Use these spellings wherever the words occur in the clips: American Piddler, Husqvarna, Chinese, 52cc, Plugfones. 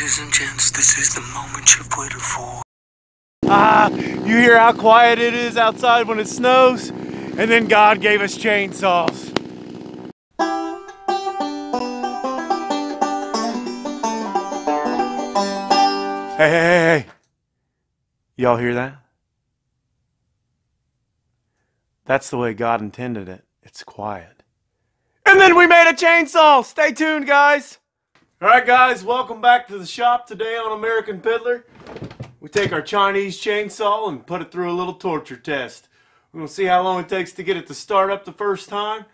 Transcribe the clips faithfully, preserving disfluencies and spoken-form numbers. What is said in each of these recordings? Ladies and gents, this is the moment you've waited for. Ah, you hear how quiet it is outside when it snows? And then God gave us chainsaws. Hey, hey, hey, hey. Y'all hear that? That's the way God intended it. It's quiet. And then we made a chainsaw! Stay tuned, guys! Alright guys, welcome back to the shop today on American Piddler. We take our Chinese chainsaw and put it through a little torture test. We're going to see how long it takes to get it to start up the first time.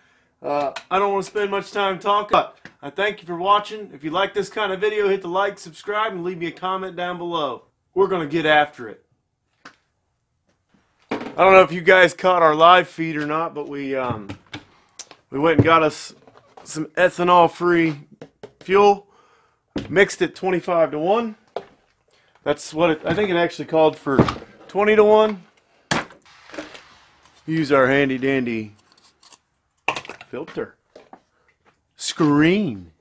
Uh, I don't want to spend much time talking, but I thank you for watching. If you like this kind of video, hit the like, subscribe, and leave me a comment down below. We're going to get after it. I don't know if you guys caught our live feed or not, but we, um, we went and got us some ethanol-free fuel. Mixed it twenty-five to one. That's what it, I think it actually called for twenty to one. Use our handy dandy filter screen.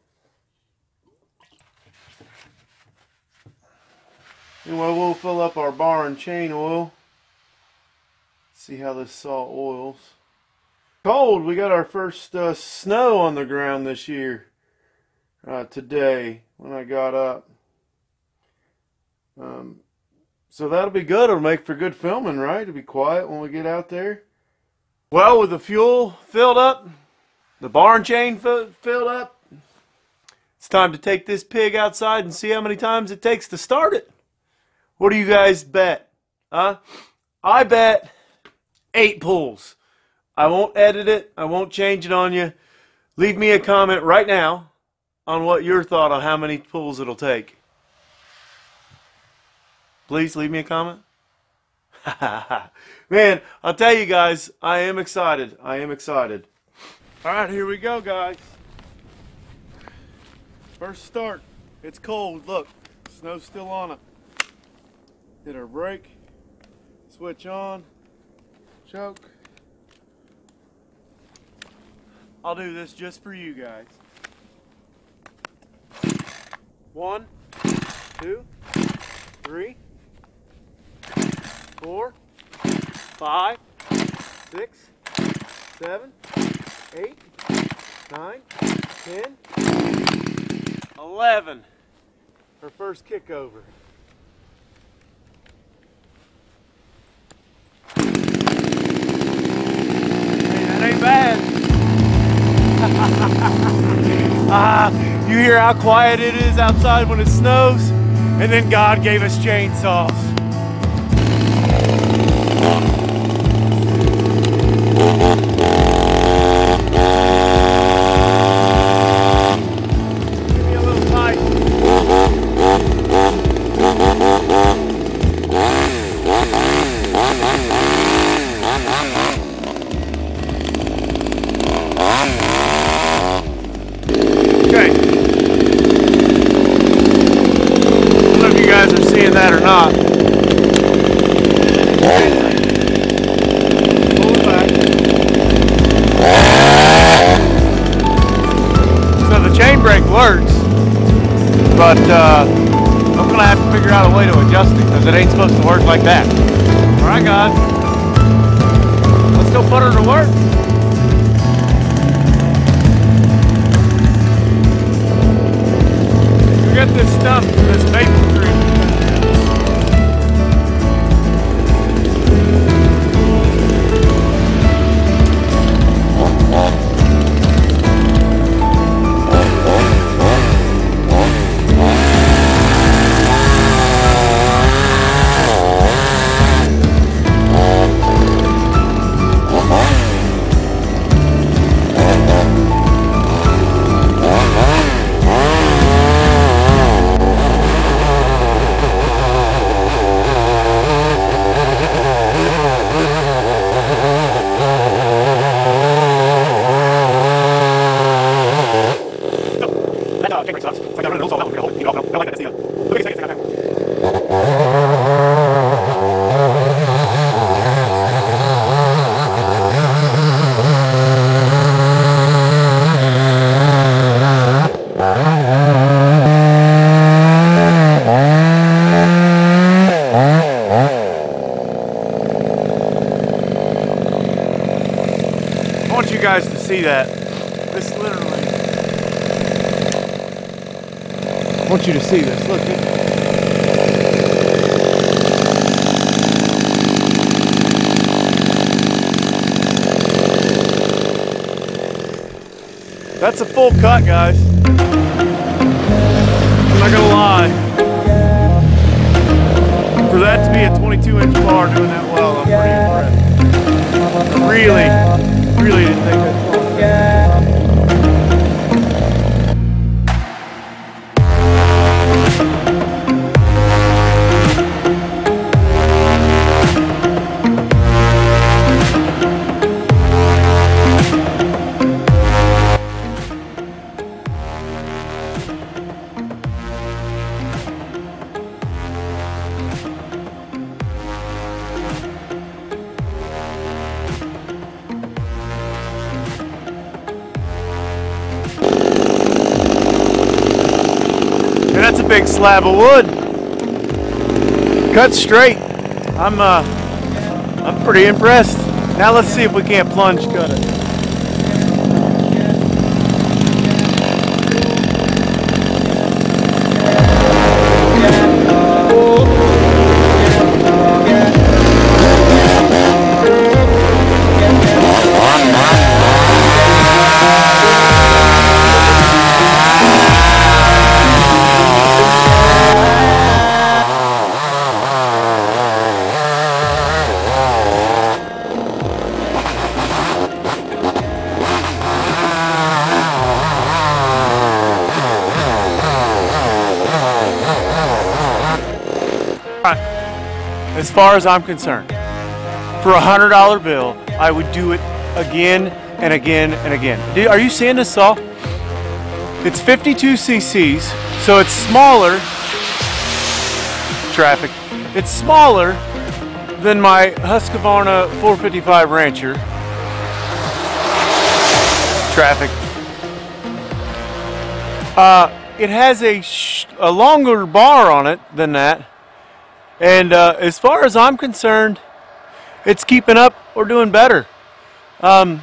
Anyway, we'll fill up our bar and chain oil. See how this saw oils. Cold, we got our first uh, snow on the ground this year. Uh, today when I got up. Um, so that'll be good. It'll make for good filming, right? It'll be quiet when we get out there. Well, with the fuel filled up, the barn chain filled up, it's time to take this pig outside and see how many times it takes to start it. What do you guys bet? Huh? I bet eight pulls. I won't edit it. I won't change it on you. Leave me a comment right now on what your thought on how many pulls it'll take. Please leave me a comment. Man, I'll tell you guys, I am excited. I am excited. Alright, here we go, guys. First start. It's cold. Look, snow's still on it. Hit our brake. Switch on. Choke. I'll do this just for you guys. One, two, three, four, five, six, seven, eight, nine, ten, eleven. Her first kick over. Hey, that ain't bad. Ah. You hear how quiet it is outside when it snows, and then God gave us chainsaws. Give me a little bite. That or not. Pull it back. So the chain brake works, but uh, I'm gonna have to figure out a way to adjust it because it ain't supposed to work like that. All right, guys, let's go put her to work. Get this stuff from this vapor cream. see that. This literally. I want you to see this. Look. It, that's a full cut, guys. I'm not gonna lie. For that to be a twenty-two inch bar doing that well, I'm pretty impressed. I really, really didn't think that. That's a big slab of wood. Cut straight. I'm uh, I'm pretty impressed. Now let's see if we can't plunge cut it. As far as I'm concerned, for a hundred dollar bill, I would do it again and again and again. Do, are you seeing this saw? It's fifty-two C C's, so it's smaller. Traffic. It's smaller than my Husqvarna four fifty-five Rancher. Traffic. Uh, it has a sh a longer bar on it than that. And uh, as far as I'm concerned, it's keeping up or doing better. Um,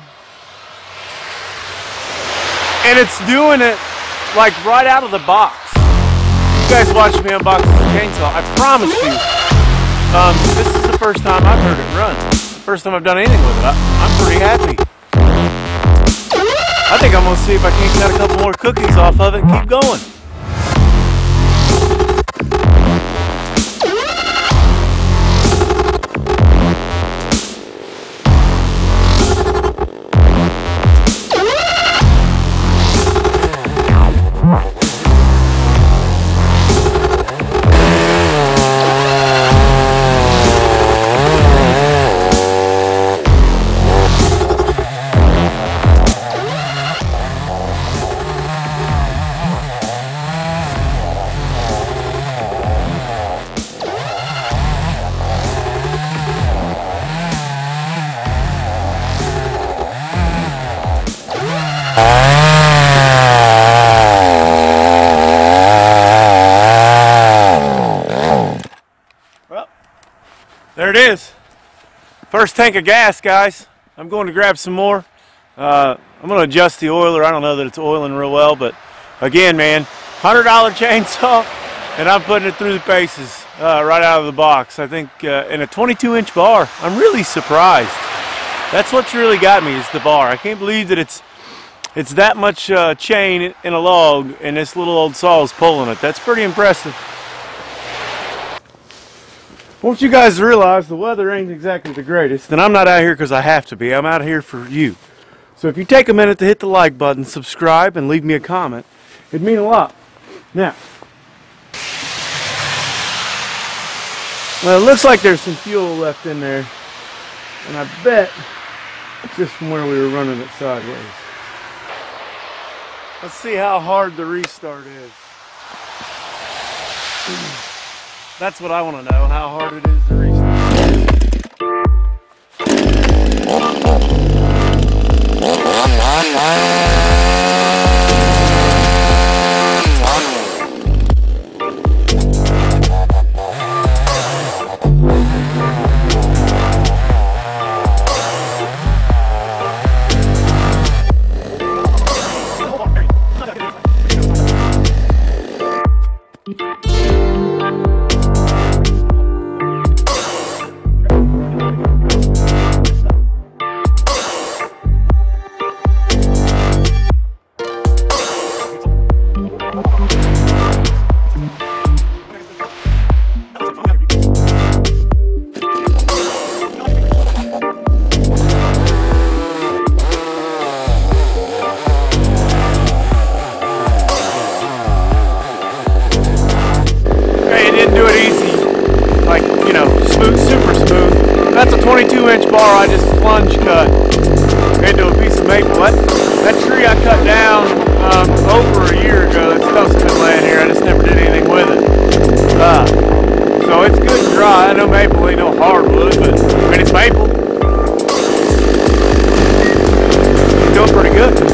and it's doing it like right out of the box. You guys watched me unbox this chainsaw. I promise you, um, this is the first time I've heard it run. First time I've done anything with it. I, I'm pretty happy. I think I'm gonna see if I can't cut a couple more cookies off of it and keep going. There it is. First tank of gas, guys. I'm going to grab some more. Uh, I'm going to adjust the oiler. I don't know that it's oiling real well, but again, man, hundred dollar chainsaw, and I'm putting it through the paces uh, right out of the box. I think uh, in a twenty-two inch bar, I'm really surprised. That's what's really got me, is the bar. I can't believe that it's it's that much uh, chain in a log, and this little old saw is pulling it. That's pretty impressive. Once you guys realize the weather ain't exactly the greatest, and I'm not out here because I have to be, I'm out here for you. So if you take a minute to hit the like button, subscribe, and leave me a comment, it'd mean a lot. Now, well, it looks like there's some fuel left in there, and I bet it's just from where we were running it sideways. Let's see how hard the restart is. That's what I want to know, how hard it is to restart. twenty-two inch bar I just plunge cut into a piece of maple. That, that tree I cut down um, over a year ago, it's supposed to be laying here, I just never did anything with it. Uh, so it's good and dry. I know maple ain't no hardwood, but I mean, it's maple. It's doing pretty good.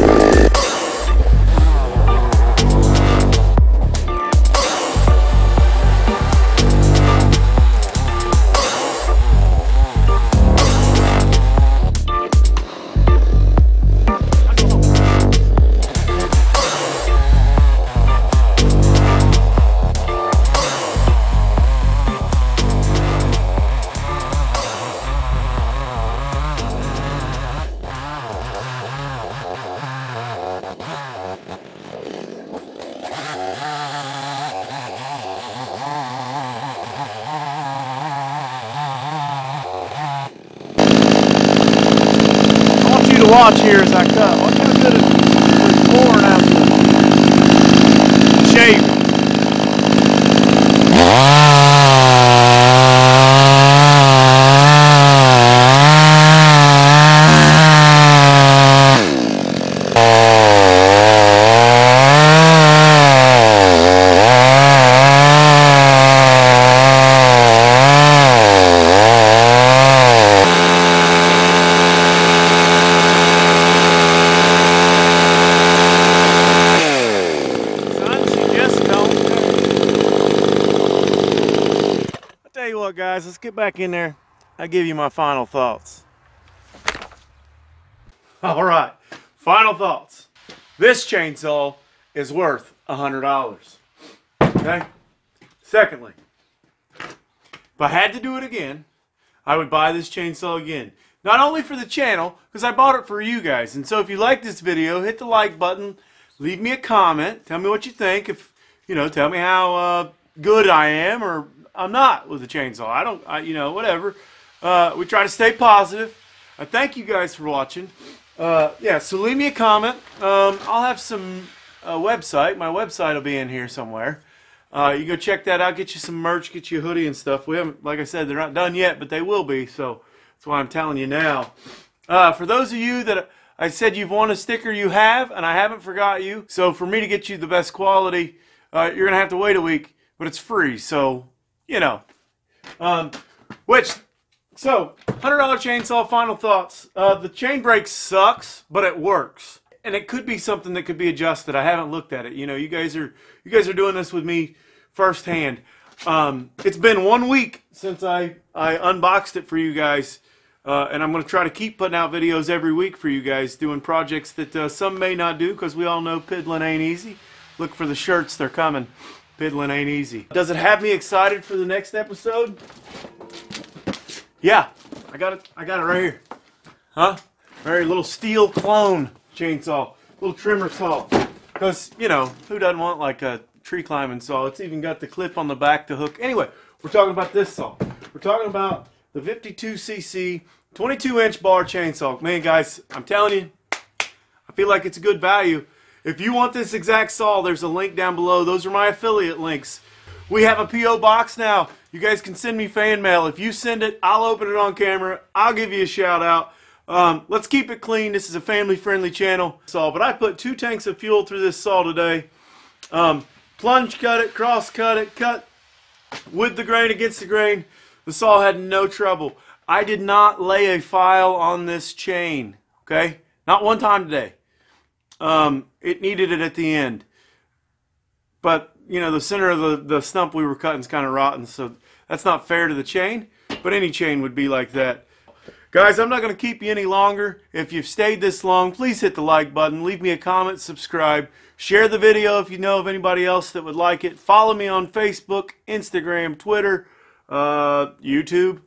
Watch here as I cut. Watch how good it's pouring out the shape. Guys, let's get back in there. I'll give you my final thoughts. All right, final thoughts. This chainsaw is worth a hundred dollars. Okay. Secondly, if I had to do it again, I would buy this chainsaw again, not only for the channel, because I bought it for you guys. And so if you like this video, hit the like button, leave me a comment, tell me what you think. If you know, tell me how uh, good I am or I'm not with the chainsaw. I don't, I, you know, whatever. Uh, we try to stay positive. I thank you guys for watching. Uh, yeah, so leave me a comment. Um, I'll have some uh, website. My website will be in here somewhere. Uh, you go check that out. Get you some merch. Get you a hoodie and stuff. We haven't, like I said, they're not done yet, but they will be. So that's why I'm telling you now. Uh, for those of you that I said you've won a sticker, you have, and I haven't forgot you. So for me to get you the best quality, uh, you're gonna have to wait a week, but it's free. So. You know, um, which, so, one hundred dollar chainsaw, final thoughts. Uh, the chain brake sucks, but it works. And it could be something that could be adjusted. I haven't looked at it. You know, you guys are, you guys are doing this with me firsthand. Um, it's been one week since I, I unboxed it for you guys. Uh, and I'm going to try to keep putting out videos every week for you guys, doing projects that uh, some may not do, because we all know piddling ain't easy. Look for the shirts. They're coming. Piddling ain't easy. Does it have me excited for the next episode? Yeah, I got it. I got it right here. Huh? Very little steel clone chainsaw, little trimmer saw. Because, you know, who doesn't want like a tree climbing saw? It's even got the clip on the back to hook. Anyway, we're talking about this saw. We're talking about the fifty-two C C twenty-two inch bar chainsaw. Man, guys, I'm telling you, I feel like it's a good value. If you want this exact saw, there's a link down below. Those are my affiliate links. We have a P O box now. You guys can send me fan mail. If you send it, I'll open it on camera. I'll give you a shout out. Um, let's keep it clean. This is a family-friendly channel saw, but I put two tanks of fuel through this saw today. Um, plunge cut it, cross cut it, cut with the grain against the grain. The saw had no trouble. I did not lay a file on this chain, okay? Not one time today. Um, it needed it at the end, but you know, the center of the, the stump we were cutting is kind of rotten, so that's not fair to the chain, but any chain would be like that. Guys, I'm not going to keep you any longer. If you've stayed this long, please hit the like button, leave me a comment, subscribe, share the video if you know of anybody else that would like it. Follow me on Facebook, Instagram, Twitter, uh, YouTube.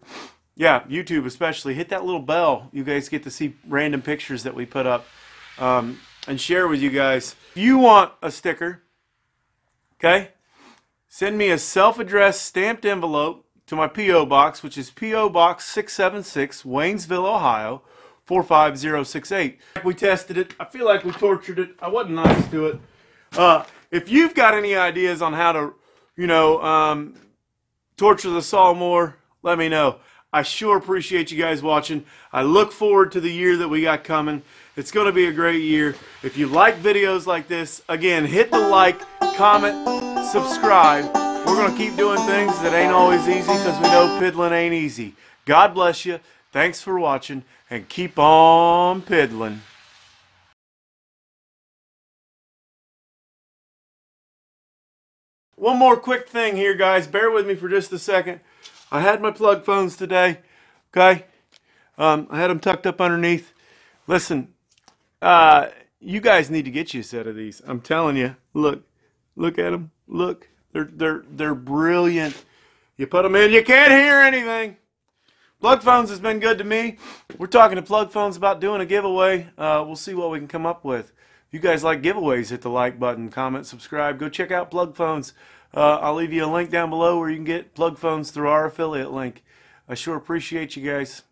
Yeah, YouTube especially. Hit that little bell. You guys get to see random pictures that we put up. Um, and share with you guys. If you want a sticker, okay, send me a self-addressed stamped envelope to my P O box, which is P O Box six seven six, Waynesville, Ohio, four five zero six eight. We tested it. I feel like we tortured it. I wasn't nice to it. Uh, if you've got any ideas on how to, you know, um, torture the saw more, let me know. I sure appreciate you guys watching. I look forward to the year that we got coming. It's going to be a great year. If you like videos like this, again, hit the like, comment, subscribe. We're going to keep doing things that ain't always easy because we know piddling ain't easy. God bless you. Thanks for watching, and keep on piddling. One more quick thing here, guys. Bear with me for just a second. I had my Plugfones today, okay? Um, I had them tucked up underneath. Listen, uh, you guys need to get you a set of these. I'm telling you, look, look at them, look. They're, they're, they're brilliant. You put them in, you can't hear anything. Plugfones has been good to me. We're talking to Plugfones about doing a giveaway. Uh, we'll see what we can come up with. If you guys like giveaways, hit the like button, comment, subscribe. Go check out Plugfones. Uh, I'll leave you a link down below where you can get Plugfones through our affiliate link. I sure appreciate you guys.